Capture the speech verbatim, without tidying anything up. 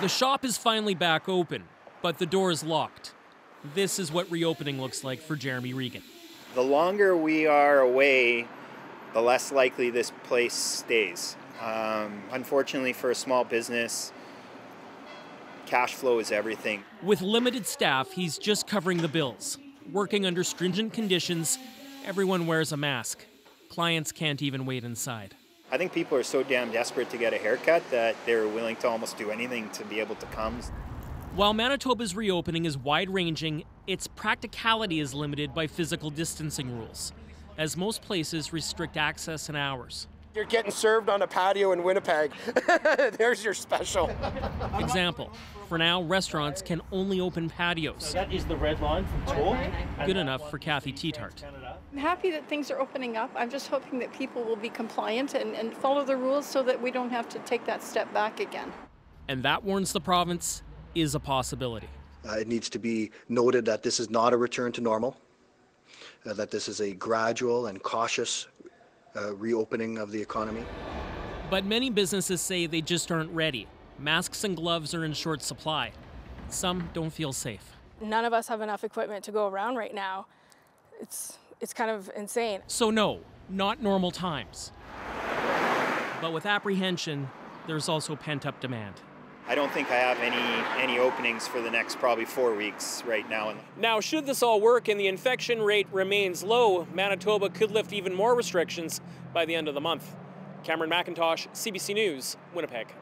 The shop is finally back open, but the door is locked. This is what reopening looks like for Jeremy Regan. The longer we are away, the less likely this place stays. Um, unfortunately for a small business, cash flow is everything. With limited staff, he's just covering the bills. Working under stringent conditions, everyone wears a mask. Clients can't even wait inside. I think people are so damn desperate to get a haircut that they're willing to almost do anything to be able to come. While Manitoba's reopening is wide-ranging, its practicality is limited by physical distancing rules, as most places restrict access and hours. You're getting served on a patio in Winnipeg. There's your special. Example, for now, restaurants can only open patios. So that is the red line from Toll. Good enough for Kathy Teetart. I'm happy that things are opening up. I'm just hoping that people will be compliant and, and follow the rules so that we don't have to take that step back again. And that, warns the province, is a possibility. Uh, it needs to be noted that this is not a return to normal, uh, that this is a gradual and cautious uh, reopening of the economy. But many businesses say they just aren't ready. Masks and gloves are in short supply. Some don't feel safe. None of us have enough equipment to go around right now. It's, it's kind of insane. So no, not normal times. But with apprehension, there's also pent-up demand. I don't think I have any, any openings for the next probably four weeks right now. Now, should this all work and the infection rate remains low, Manitoba could lift even more restrictions by the end of the month. Cameron McIntosh, C B C News, Winnipeg.